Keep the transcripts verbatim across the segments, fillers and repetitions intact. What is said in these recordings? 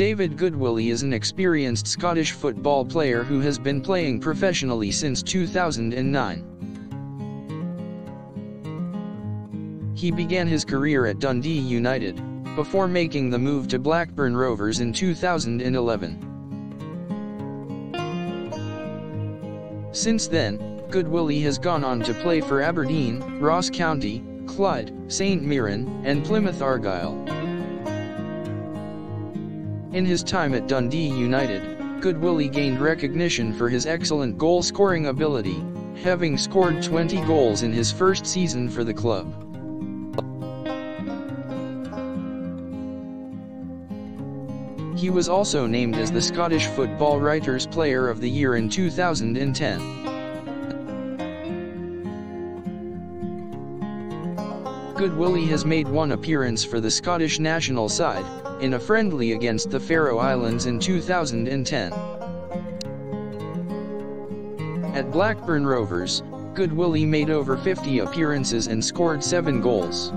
David Goodwillie is an experienced Scottish football player who has been playing professionally since two thousand nine. He began his career at Dundee United, before making the move to Blackburn Rovers in two thousand eleven. Since then, Goodwillie has gone on to play for Aberdeen, Ross County, Clyde, St Mirren, and Plymouth Argyle. In his time at Dundee United, Goodwillie gained recognition for his excellent goal-scoring ability, having scored twenty goals in his first season for the club. He was also named as the Scottish Football Writers Player of the Year in two thousand ten. Goodwillie has made one appearance for the Scottish national side, in a friendly against the Faroe Islands in two thousand ten. At Blackburn Rovers, Goodwillie made over fifty appearances and scored seven goals.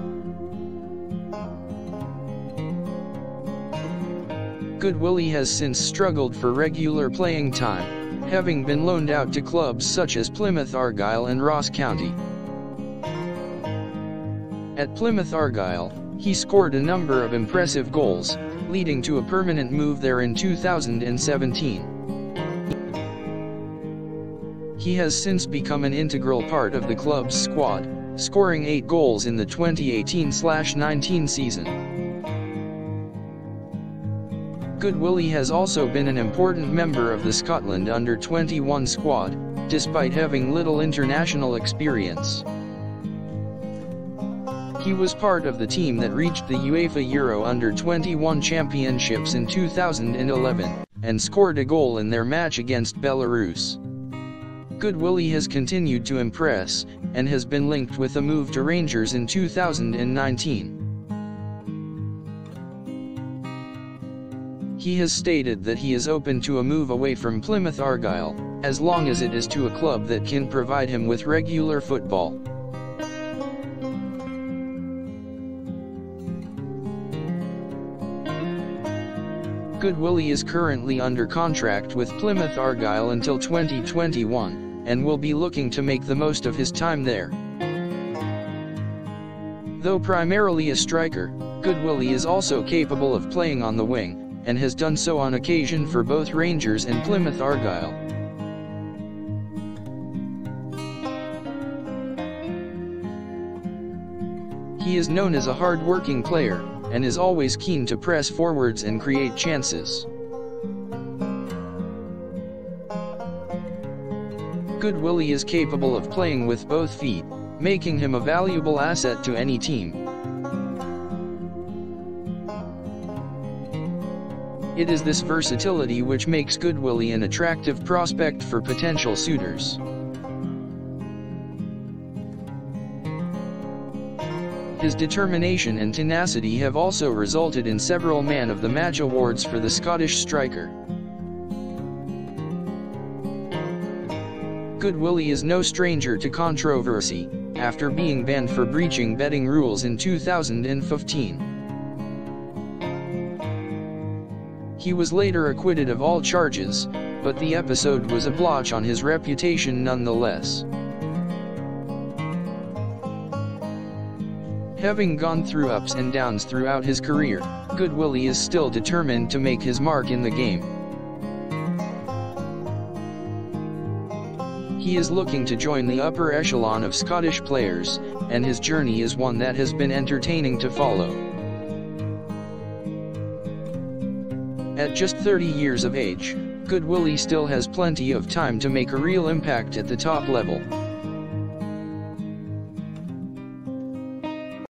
Goodwillie has since struggled for regular playing time, having been loaned out to clubs such as Plymouth Argyle and Ross County. At Plymouth Argyle, he scored a number of impressive goals, leading to a permanent move there in two thousand seventeen. He has since become an integral part of the club's squad, scoring eight goals in the twenty eighteen nineteen season. Goodwillie has also been an important member of the Scotland under twenty-one squad, despite having little international experience. He was part of the team that reached the UEFA Euro under twenty-one Championships in two thousand eleven, and scored a goal in their match against Belarus. Goodwillie has continued to impress, and has been linked with a move to Rangers in two thousand nineteen. He has stated that he is open to a move away from Plymouth Argyle, as long as it is to a club that can provide him with regular football. Goodwillie is currently under contract with Plymouth Argyle until twenty twenty-one, and will be looking to make the most of his time there. Though primarily a striker, Goodwillie is also capable of playing on the wing, and has done so on occasion for both Rangers and Plymouth Argyle. He is known as a hard-working player, and is always keen to press forwards and create chances. Goodwillie is capable of playing with both feet, making him a valuable asset to any team. It is this versatility which makes Goodwillie an attractive prospect for potential suitors. His determination and tenacity have also resulted in several Man of the Match awards for the Scottish striker. Goodwillie is no stranger to controversy, after being banned for breaching betting rules in two thousand fifteen. He was later acquitted of all charges, but the episode was a blotch on his reputation nonetheless. Having gone through ups and downs throughout his career, Goodwillie is still determined to make his mark in the game. He is looking to join the upper echelon of Scottish players, and his journey is one that has been entertaining to follow. At just thirty years of age, Goodwillie still has plenty of time to make a real impact at the top level.